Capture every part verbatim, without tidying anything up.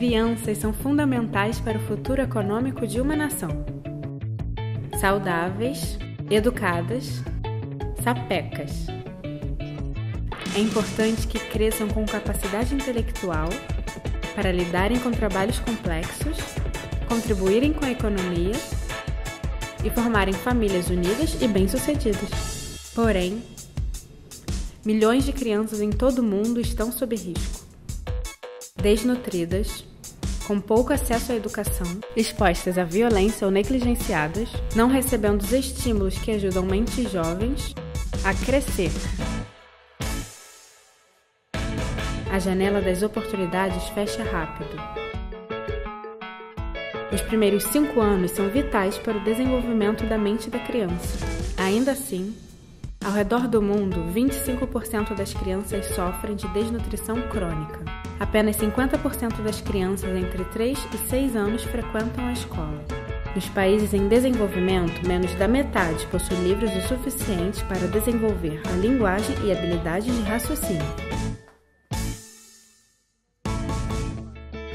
Crianças são fundamentais para o futuro econômico de uma nação. Saudáveis, educadas, sapecas. É importante que cresçam com capacidade intelectual para lidarem com trabalhos complexos, contribuírem com a economia e formarem famílias unidas e bem-sucedidas. Porém, milhões de crianças em todo o mundo estão sob risco, desnutridas, com pouco acesso à educação, expostas à violência ou negligenciadas, não recebendo os estímulos que ajudam mentes jovens a crescer. A janela das oportunidades fecha rápido. Os primeiros cinco anos são vitais para o desenvolvimento da mente da criança. Ainda assim, ao redor do mundo, vinte e cinco por cento das crianças sofrem de desnutrição crônica. Apenas cinquenta por cento das crianças entre três e seis anos frequentam a escola. Nos países em desenvolvimento, menos da metade possui livros o suficiente para desenvolver a linguagem e habilidades de raciocínio.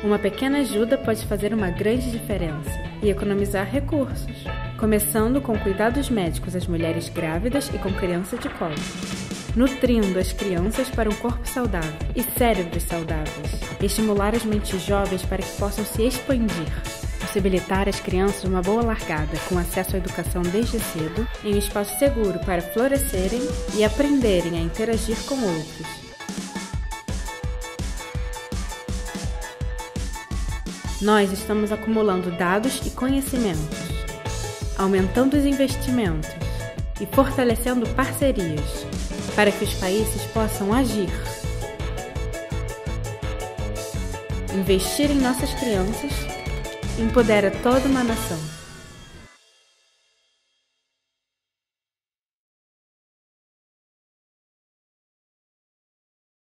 Uma pequena ajuda pode fazer uma grande diferença e economizar recursos, começando com cuidados médicos às mulheres grávidas e com criança de colo, nutrindo as crianças para um corpo saudável e cérebros saudáveis, estimular as mentes jovens para que possam se expandir, possibilitar às crianças uma boa largada com acesso à educação desde cedo, em um espaço seguro para florescerem e aprenderem a interagir com outros. Nós estamos acumulando dados e conhecimentos, aumentando os investimentos e fortalecendo parcerias para que os países possam agir. Investir em nossas crianças empodera toda uma nação.